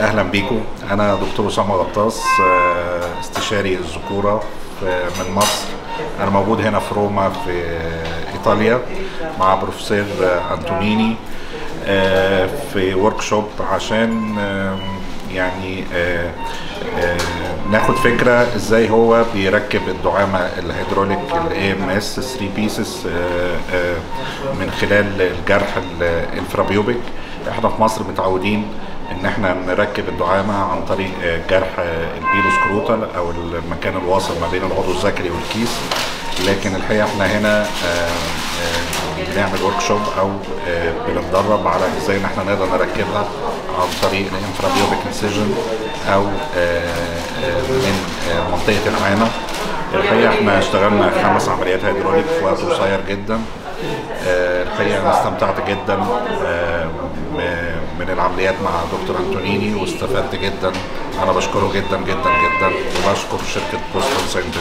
اهلا بيكم. انا دكتور اسامه غطاس، استشاري الذكوره من مصر. انا موجود هنا في روما في ايطاليا مع بروفيسور انتونيني في ورك شوب عشان يعني ناخد فكره ازاي هو بيركب الدعامه الهيدروليك IMS 3 بيسز من خلال الجرح الانفرابيوبيك. احنا في مصر متعودين ان احنا نركب الدعامه عن طريق جرح البيلو سكروتال او المكان الواصل ما بين العضو الذكري والكيس، لكن الحقيقه احنا هنا بنعمل ورك شوب او بنتدرب على ازاي ان احنا نقدر نركبها عن طريق الانفرابيوبيك انسيجن او من منطقه العانه. الحقيقه احنا اشتغلنا 5 عمليات هيدروليك في وقت قصير جدا. الحقيقه انا استمتعت جدا من العمليات مع دكتور انتونيني واستفدت جدا. انا بشكره جدا جدا جدا وبشكر شركه بوستال ساينتست.